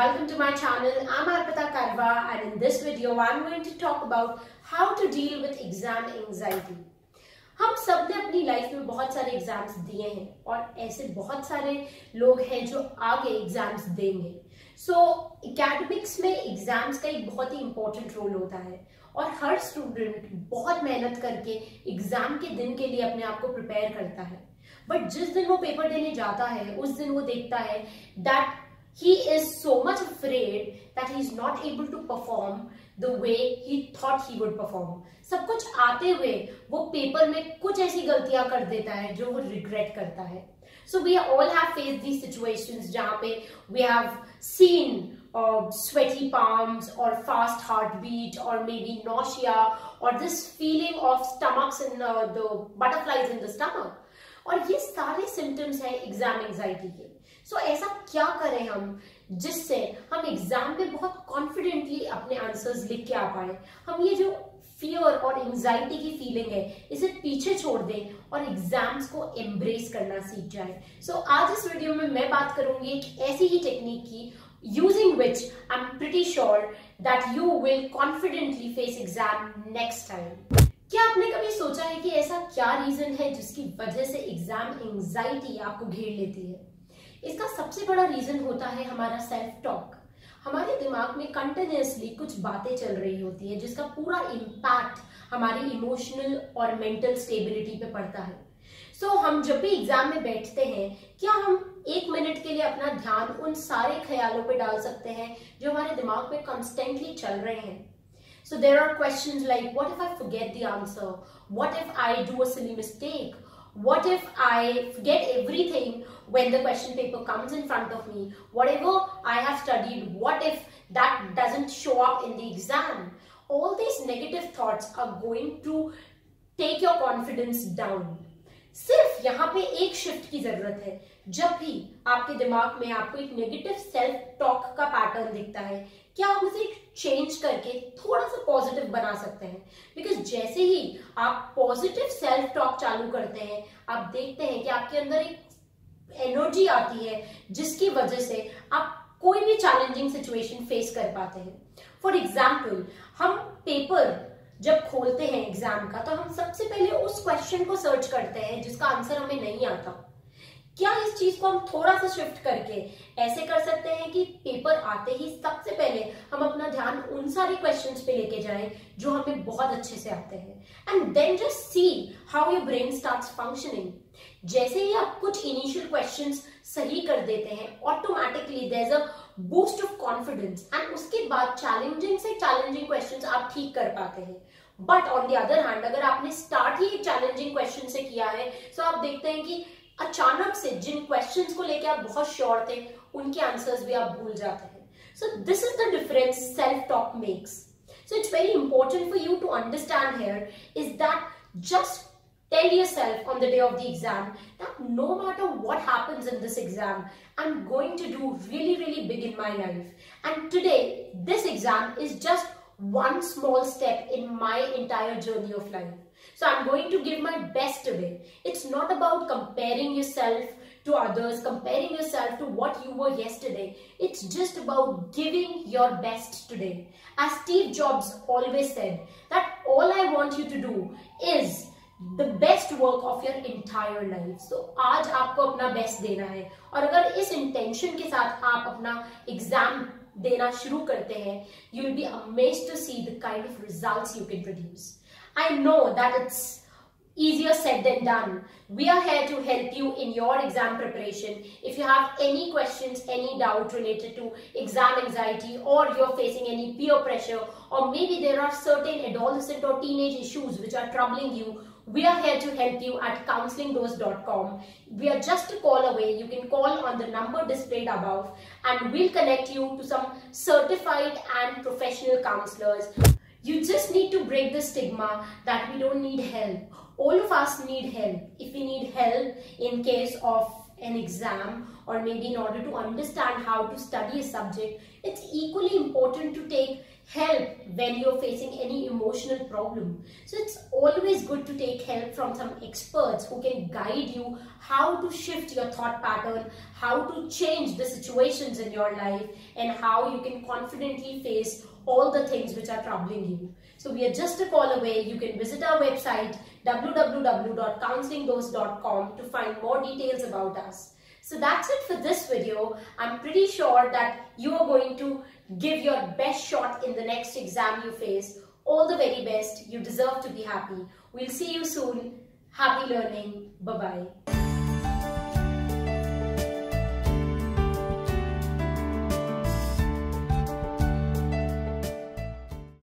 welcome to my channel. I'm Arpita Karwa, and in this video I'm going to talk about how to deal with exam anxiety. हम सब ने अपनी लाइफ में बहुत सारे एग्जाम्स दिए हैं और ऐसे बहुत सारे लोग हैं जो आगे एग्जाम्स देंगे. सो एकेडमिक्स में एग्जाम्स का एक बहुत ही इम्पोर्टेंट रोल होता है और हर स्टूडेंट बहुत मेहनत करके एग्जाम के दिन के लिए अपने आप को प्रिपेयर करता है. बट जिस दिन वो पेपर देने जाता है उस दिन वो देखता है that he is so much afraid that he is not able to perform the way he thought he would perform. सब कुछ आते हुए वो पेपर में कुछ ऐसी गलतियां कर देता है जो वो regret करता है. So we all have faced these situations जहाँ पे we have seen sweaty palms or fast heartbeat or maybe nausea or this feeling of stomachs and the butterflies in the stomach. और ये सारे symptoms हैं exam anxiety के. So, ऐसा क्या करें हम जिससे हम एग्जाम पे बहुत कॉन्फिडेंटली अपने आंसर्स लिख के आ पाए. हम ये जो फियर और एंजाइटी की फीलिंग है इसे पीछे छोड़ दें और एग्जाम्स को एम्ब्रेस करना सीख जाए. सो आज इस वीडियो में मैं बात करूंगी एक ऐसी ही टेक्निक की using which I'm pretty sure that you will confidently face exam next time. क्या आपने कभी सोचा है कि ऐसा क्या रीजन है जिसकी वजह से एग्जाम एंजाइटी आपको घेर लेती है? इसका सबसे बड़ा रीजन होता है हमारा सेल्फ टॉक. हमारे दिमाग में कंटिन्यूअसली कुछ बातें चल रही होती है जिसका पूरा इम्पैक्ट हमारी इमोशनल और मेंटल स्टेबिलिटी पे पड़ता है. सो हम जब भी एग्जाम में बैठते हैं क्या हम एक मिनट के लिए अपना ध्यान उन सारे ख्यालों पे डाल सकते हैं जो हमारे दिमाग में कंस्टेंटली चल रहे हैं. So there are questions like what if I forget the answer, what if I do a silly mistake, what if I forget everything when the question paper comes in front of me, whatever I have studied, what if that doesn't show up in the exam. All these negative thoughts are going to take your confidence down. सिर्फ यहाँ पे एक शिफ्ट की जरूरत है. जब भी आपके दिमाग में आपको एक नेगेटिव सेल्फ टॉक का पैटर्न दिखता है क्या आप उसे चेंज करके थोड़ा सा पॉजिटिव बना सकते हैं. बिकॉज जैसे ही आप पॉजिटिव सेल्फ टॉक चालू करते हैं आप देखते हैं कि आपके अंदर एक एनर्जी आती है जिसकी वजह से आप कोई भी चैलेंजिंग सिचुएशन फेस कर पाते हैं. फॉर एग्जाम्पल हम पेपर जब खोलते हैं एग्जाम का तो हम सबसे पहले उस क्वेश्चन को सर्च करते हैं जिसका आंसर हमें नहीं आता. क्या इस चीज को हम थोड़ा सा शिफ्ट करके ऐसे कर सकते हैं कि पेपर आते ही सबसे पहले हम अपना ध्यान उन सारे क्वेश्चंस पे लेके जाएं जो हमें बहुत अच्छे से आते हैं. And then just see how your brain starts functioning. जैसे ही आप कुछ इनिशियल क्वेश्चंस सही कर देते हैं automatically there is a boost of confidence and उसके बाद चैलेंजिंग से चैलेंजिंग क्वेश्चंस आप ठीक कर पाते हैं. But on the other hand अगर आपने स्टार्ट ही चैलेंजिंग क्वेश्चन से किया है तो आप देखते हैं कि अचानक से जिन क्वेश्चंस को लेके आप बहुत श्योर थे उनके आंसर्स भी आप भूल जाते हैं. So this is the difference self talk makes. So it's very important for you to understand here is that just tell yourself on the day of the exam that no matter what happens in this exam, I'm going to do really big in my life. And today, this exam is just one small step in my entire journey of life. So I'm going to give my best today. It's not about comparing yourself to others, comparing yourself to what you were yesterday. It's just about giving your best today. As Steve Jobs always said, that all I want you to do is the best work of your entire life. So आज आपको अपना बेस्ट देना है और अगर इस इंटेंशन के साथ आप अपना एग्जाम देना शुरू करते हैं you will be amazed to see the kind of results you can produce. I know that it's easier said than done. We are here to help you in your exam preparation. If you have any questions, any doubt related to exam anxiety or you're facing any peer pressure or maybe there are certain adolescent or teenage issues which are troubling you, we are here to help you at counselingdost.com. We are just a call away. You can call on the number displayed above and we'll connect you to some certified and professional counselors. You just need to break the stigma that we don't need help. All of us need help. If we need help in case of an exam or maybe in order to understand how to study a subject, it's equally important to take help when you're facing any emotional problem. So it's always good to take help from some experts who can guide you how to shift your thought pattern, how to change the situations in your life, and how you can confidently face all the things which are troubling you. So we are just a call away. You can visit our website www.counselingdost.com to find more details about us. So that's it for this video. I'm pretty sure that you are going to give your best shot in the next exam you face. All the very best. You deserve to be happy. We'll see you soon. Happy learning. Bye-bye.